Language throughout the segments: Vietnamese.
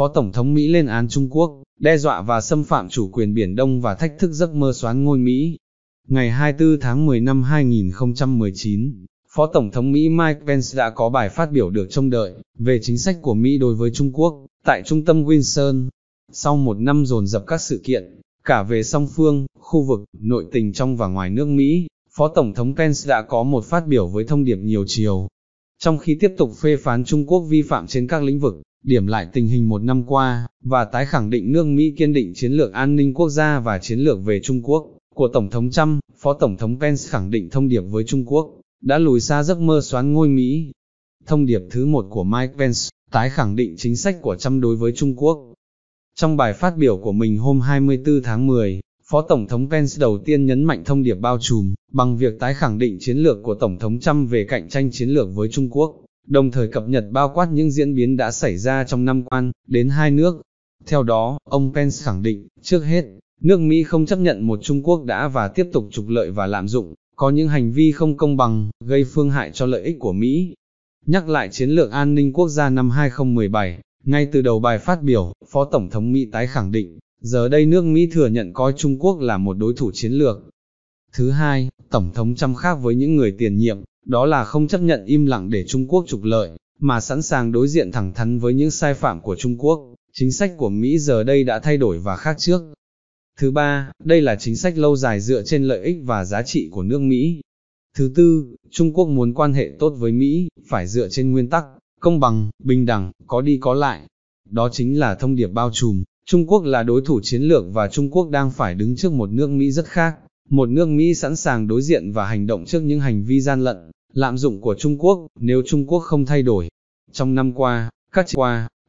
Phó Tổng thống Mỹ lên án Trung Quốc, đe dọa và xâm phạm chủ quyền Biển Đông và thách thức giấc mơ soán ngôi Mỹ. Ngày 24 tháng 10 năm 2019, Phó Tổng thống Mỹ Mike Pence đã có bài phát biểu được trông đợi về chính sách của Mỹ đối với Trung Quốc tại trung tâm Wilson. Sau một năm dồn dập các sự kiện, cả về song phương, khu vực, nội tình trong và ngoài nước Mỹ, Phó Tổng thống Pence đã có một phát biểu với thông điệp nhiều chiều. Trong khi tiếp tục phê phán Trung Quốc vi phạm trên các lĩnh vực, điểm lại tình hình một năm qua, và tái khẳng định nước Mỹ kiên định chiến lược an ninh quốc gia và chiến lược về Trung Quốc của Tổng thống Trump, Phó Tổng thống Pence khẳng định thông điệp với Trung Quốc đã lùi xa giấc mơ soán ngôi Mỹ. Thông điệp thứ một của Mike Pence tái khẳng định chính sách của Trump đối với Trung Quốc. Trong bài phát biểu của mình hôm 24 tháng 10, Phó Tổng thống Pence đầu tiên nhấn mạnh thông điệp bao trùm bằng việc tái khẳng định chiến lược của Tổng thống Trump về cạnh tranh chiến lược với Trung Quốc, đồng thời cập nhật bao quát những diễn biến đã xảy ra trong năm qua đến hai nước. Theo đó, ông Pence khẳng định, trước hết, nước Mỹ không chấp nhận một Trung Quốc đã và tiếp tục trục lợi và lạm dụng, có những hành vi không công bằng, gây phương hại cho lợi ích của Mỹ. Nhắc lại chiến lược an ninh quốc gia năm 2017, ngay từ đầu bài phát biểu, Phó Tổng thống Mỹ tái khẳng định, giờ đây nước Mỹ thừa nhận coi Trung Quốc là một đối thủ chiến lược. Thứ hai, Tổng thống Trump khác với những người tiền nhiệm, đó là không chấp nhận im lặng để Trung Quốc trục lợi, mà sẵn sàng đối diện thẳng thắn với những sai phạm của Trung Quốc. Chính sách của Mỹ giờ đây đã thay đổi và khác trước. Thứ ba, đây là chính sách lâu dài dựa trên lợi ích và giá trị của nước Mỹ. Thứ tư, Trung Quốc muốn quan hệ tốt với Mỹ, phải dựa trên nguyên tắc, công bằng, bình đẳng, có đi có lại. Đó chính là thông điệp bao trùm, Trung Quốc là đối thủ chiến lược và Trung Quốc đang phải đứng trước một nước Mỹ rất khác, một nước Mỹ sẵn sàng đối diện và hành động trước những hành vi gian lận, lạm dụng của Trung Quốc nếu Trung Quốc không thay đổi. Trong năm qua,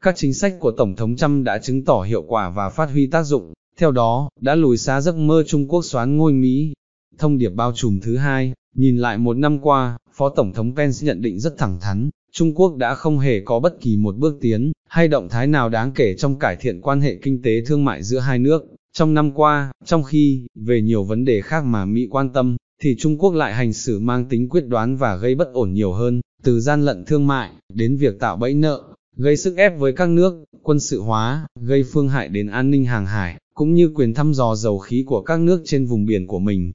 các chính sách của Tổng thống Trump đã chứng tỏ hiệu quả và phát huy tác dụng, theo đó, đã lùi xa giấc mơ Trung Quốc soán ngôi Mỹ. Thông điệp bao trùm thứ hai, nhìn lại một năm qua, Phó Tổng thống Pence nhận định rất thẳng thắn, Trung Quốc đã không hề có bất kỳ một bước tiến hay động thái nào đáng kể trong cải thiện quan hệ kinh tế thương mại giữa hai nước. Trong năm qua, trong khi, về nhiều vấn đề khác mà Mỹ quan tâm, thì Trung Quốc lại hành xử mang tính quyết đoán và gây bất ổn nhiều hơn, từ gian lận thương mại, đến việc tạo bẫy nợ, gây sức ép với các nước, quân sự hóa, gây phương hại đến an ninh hàng hải, cũng như quyền thăm dò dầu khí của các nước trên vùng biển của mình.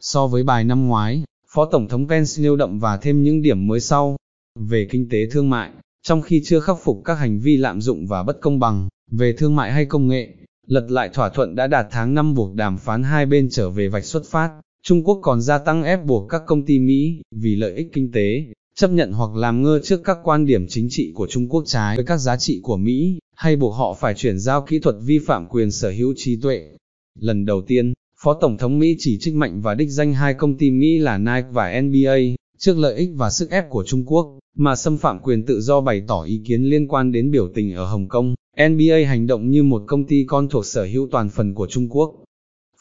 So với bài năm ngoái, Phó Tổng thống Pence nêu đậm và thêm những điểm mới sau. Về kinh tế thương mại, trong khi chưa khắc phục các hành vi lạm dụng và bất công bằng, về thương mại hay công nghệ, lật lại thỏa thuận đã đạt tháng 5 buộc đàm phán hai bên trở về vạch xuất phát, Trung Quốc còn gia tăng ép buộc các công ty Mỹ, vì lợi ích kinh tế, chấp nhận hoặc làm ngơ trước các quan điểm chính trị của Trung Quốc trái với các giá trị của Mỹ, hay buộc họ phải chuyển giao kỹ thuật vi phạm quyền sở hữu trí tuệ. Lần đầu tiên, Phó Tổng thống Mỹ chỉ trích mạnh và đích danh hai công ty Mỹ là Nike và NBA, trước lợi ích và sức ép của Trung Quốc, mà xâm phạm quyền tự do bày tỏ ý kiến liên quan đến biểu tình ở Hồng Kông. NBA hành động như một công ty con thuộc sở hữu toàn phần của Trung Quốc.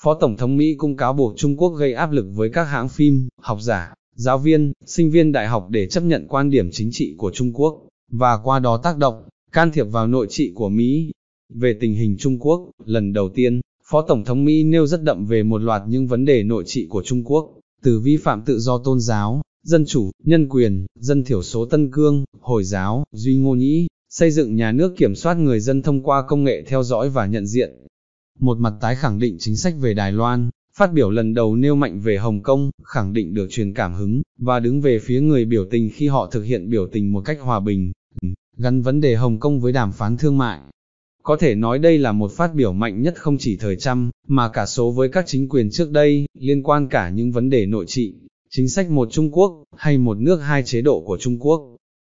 Phó Tổng thống Mỹ cũng cáo buộc Trung Quốc gây áp lực với các hãng phim, học giả, giáo viên, sinh viên đại học để chấp nhận quan điểm chính trị của Trung Quốc, và qua đó tác động, can thiệp vào nội trị của Mỹ. Về tình hình Trung Quốc, lần đầu tiên, Phó Tổng thống Mỹ nêu rất đậm về một loạt những vấn đề nội trị của Trung Quốc, từ vi phạm tự do tôn giáo, dân chủ, nhân quyền, dân thiểu số Tân Cương, Hồi giáo, Duy Ngô Nhĩ, xây dựng nhà nước kiểm soát người dân thông qua công nghệ theo dõi và nhận diện. Một mặt tái khẳng định chính sách về Đài Loan, phát biểu lần đầu nêu mạnh về Hồng Kông, khẳng định được truyền cảm hứng, và đứng về phía người biểu tình khi họ thực hiện biểu tình một cách hòa bình, gắn vấn đề Hồng Kông với đàm phán thương mại. Có thể nói đây là một phát biểu mạnh nhất không chỉ thời Trump, mà cả số với các chính quyền trước đây, liên quan cả những vấn đề nội trị, chính sách một Trung Quốc, hay một nước hai chế độ của Trung Quốc.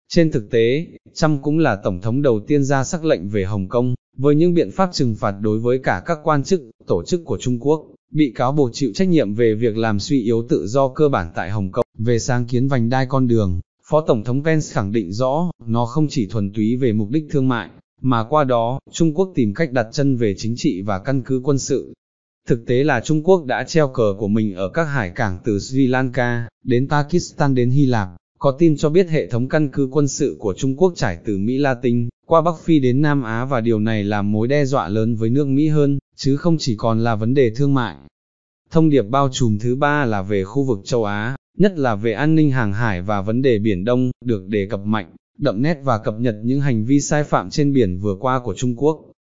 Trên thực tế, Trump cũng là tổng thống đầu tiên ra sắc lệnh về Hồng Kông, với những biện pháp trừng phạt đối với cả các quan chức, tổ chức của Trung Quốc, bị cáo buộc chịu trách nhiệm về việc làm suy yếu tự do cơ bản tại Hồng Kông. Về sáng kiến vành đai con đường, Phó Tổng thống Pence khẳng định rõ, nó không chỉ thuần túy về mục đích thương mại, mà qua đó, Trung Quốc tìm cách đặt chân về chính trị và căn cứ quân sự. Thực tế là Trung Quốc đã treo cờ của mình ở các hải cảng từ Sri Lanka, đến Pakistan đến Hy Lạp. Có tin cho biết hệ thống căn cứ quân sự của Trung Quốc trải từ Mỹ Latinh, qua Bắc Phi đến Nam Á và điều này là mối đe dọa lớn với nước Mỹ hơn, chứ không chỉ còn là vấn đề thương mại. Thông điệp bao trùm thứ ba là về khu vực châu Á, nhất là về an ninh hàng hải và vấn đề Biển Đông, được đề cập mạnh, đậm nét và cập nhật những hành vi sai phạm trên biển vừa qua của Trung Quốc.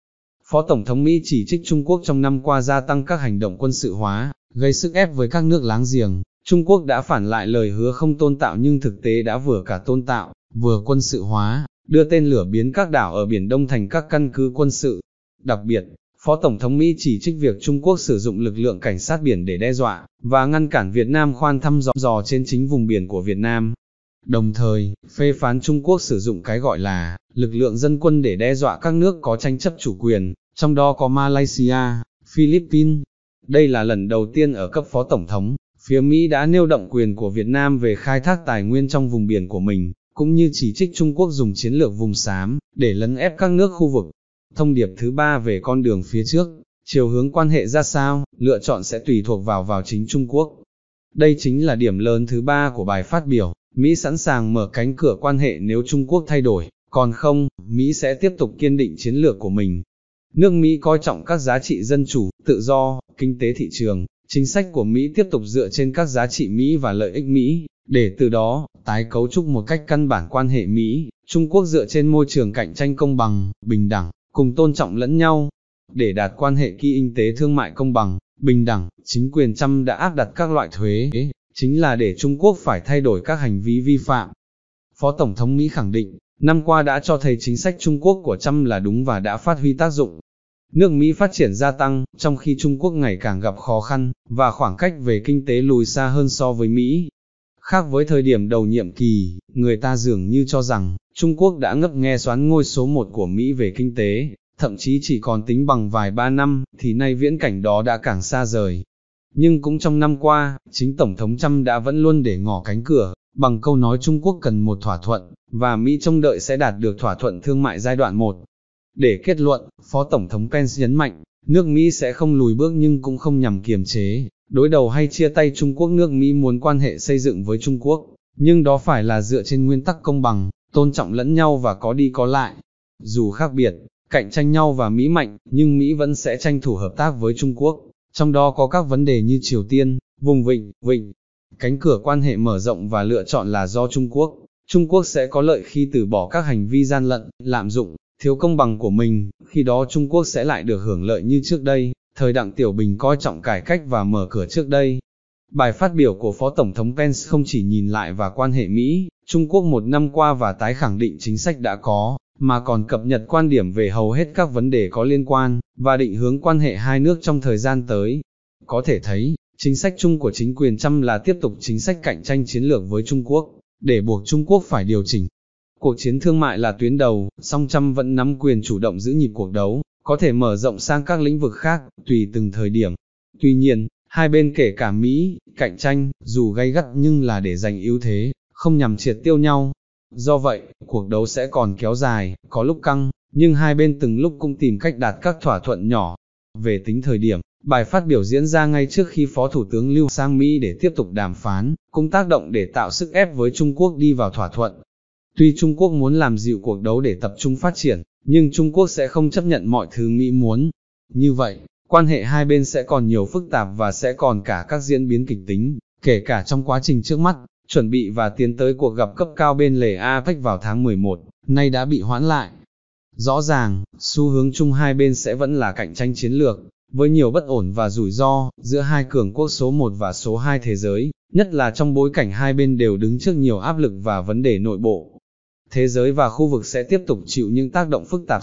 Phó Tổng thống Mỹ chỉ trích Trung Quốc trong năm qua gia tăng các hành động quân sự hóa, gây sức ép với các nước láng giềng. Trung Quốc đã phản lại lời hứa không tôn tạo nhưng thực tế đã vừa cả tôn tạo, vừa quân sự hóa, đưa tên lửa biến các đảo ở Biển Đông thành các căn cứ quân sự. Đặc biệt, Phó Tổng thống Mỹ chỉ trích việc Trung Quốc sử dụng lực lượng cảnh sát biển để đe dọa và ngăn cản Việt Nam khoan thăm dò trên chính vùng biển của Việt Nam. Đồng thời, phê phán Trung Quốc sử dụng cái gọi là lực lượng dân quân để đe dọa các nước có tranh chấp chủ quyền, trong đó có Malaysia, Philippines. Đây là lần đầu tiên ở cấp Phó Tổng thống, phía Mỹ đã nêu động quyền của Việt Nam về khai thác tài nguyên trong vùng biển của mình, cũng như chỉ trích Trung Quốc dùng chiến lược vùng xám để lấn ép các nước khu vực. Thông điệp thứ ba về con đường phía trước, chiều hướng quan hệ ra sao, lựa chọn sẽ tùy thuộc vào chính Trung Quốc. Đây chính là điểm lớn thứ ba của bài phát biểu, Mỹ sẵn sàng mở cánh cửa quan hệ nếu Trung Quốc thay đổi, còn không, Mỹ sẽ tiếp tục kiên định chiến lược của mình. Nước Mỹ coi trọng các giá trị dân chủ, tự do, kinh tế thị trường, chính sách của Mỹ tiếp tục dựa trên các giá trị Mỹ và lợi ích Mỹ, để từ đó, tái cấu trúc một cách căn bản quan hệ Mỹ, Trung Quốc dựa trên môi trường cạnh tranh công bằng, bình đẳng, cùng tôn trọng lẫn nhau. Để đạt quan hệ kinh tế thương mại công bằng, bình đẳng, chính quyền Trump đã áp đặt các loại thuế, chính là để Trung Quốc phải thay đổi các hành vi vi phạm. Phó Tổng thống Mỹ khẳng định, năm qua đã cho thấy chính sách Trung Quốc của Trump là đúng và đã phát huy tác dụng. Nước Mỹ phát triển gia tăng, trong khi Trung Quốc ngày càng gặp khó khăn, và khoảng cách về kinh tế lùi xa hơn so với Mỹ. Khác với thời điểm đầu nhiệm kỳ, người ta dường như cho rằng, Trung Quốc đã ngấp nghé soán ngôi số 1 của Mỹ về kinh tế, thậm chí chỉ còn tính bằng vài ba năm, thì nay viễn cảnh đó đã càng xa rời. Nhưng cũng trong năm qua, chính Tổng thống Trump đã vẫn luôn để ngỏ cánh cửa, bằng câu nói Trung Quốc cần một thỏa thuận, và Mỹ trông đợi sẽ đạt được thỏa thuận thương mại giai đoạn 1. Để kết luận, Phó Tổng thống Pence nhấn mạnh, nước Mỹ sẽ không lùi bước nhưng cũng không nhằm kiềm chế, đối đầu hay chia tay Trung Quốc. Nước Mỹ muốn quan hệ xây dựng với Trung Quốc, nhưng đó phải là dựa trên nguyên tắc công bằng, tôn trọng lẫn nhau và có đi có lại. Dù khác biệt, cạnh tranh nhau và Mỹ mạnh, nhưng Mỹ vẫn sẽ tranh thủ hợp tác với Trung Quốc, trong đó có các vấn đề như Triều Tiên, vùng vịnh. Cánh cửa quan hệ mở rộng và lựa chọn là do Trung Quốc. Trung Quốc sẽ có lợi khi từ bỏ các hành vi gian lận, lạm dụng, thiếu công bằng của mình, khi đó Trung Quốc sẽ lại được hưởng lợi như trước đây, thời Đặng Tiểu Bình coi trọng cải cách và mở cửa trước đây. Bài phát biểu của Phó Tổng thống Pence không chỉ nhìn lại vào quan hệ Mỹ, Trung Quốc một năm qua và tái khẳng định chính sách đã có, mà còn cập nhật quan điểm về hầu hết các vấn đề có liên quan, và định hướng quan hệ hai nước trong thời gian tới. Có thể thấy, chính sách chung của chính quyền Trump là tiếp tục chính sách cạnh tranh chiến lược với Trung Quốc, để buộc Trung Quốc phải điều chỉnh. Cuộc chiến thương mại là tuyến đầu, song Trump vẫn nắm quyền chủ động giữ nhịp cuộc đấu, có thể mở rộng sang các lĩnh vực khác, tùy từng thời điểm. Tuy nhiên, hai bên kể cả Mỹ, cạnh tranh, dù gay gắt nhưng là để giành ưu thế, không nhằm triệt tiêu nhau. Do vậy, cuộc đấu sẽ còn kéo dài, có lúc căng, nhưng hai bên từng lúc cũng tìm cách đạt các thỏa thuận nhỏ. Về tính thời điểm, bài phát biểu diễn ra ngay trước khi Phó Thủ tướng Lưu sang Mỹ để tiếp tục đàm phán, cũng tác động để tạo sức ép với Trung Quốc đi vào thỏa thuận. Tuy Trung Quốc muốn làm dịu cuộc đấu để tập trung phát triển, nhưng Trung Quốc sẽ không chấp nhận mọi thứ Mỹ muốn. Như vậy, quan hệ hai bên sẽ còn nhiều phức tạp và sẽ còn cả các diễn biến kịch tính, kể cả trong quá trình trước mắt, chuẩn bị và tiến tới cuộc gặp cấp cao bên lề APEC vào tháng 11, nay đã bị hoãn lại. Rõ ràng, xu hướng chung hai bên sẽ vẫn là cạnh tranh chiến lược, với nhiều bất ổn và rủi ro giữa hai cường quốc số 1 và số 2 thế giới, nhất là trong bối cảnh hai bên đều đứng trước nhiều áp lực và vấn đề nội bộ. Thế giới và khu vực sẽ tiếp tục chịu những tác động phức tạp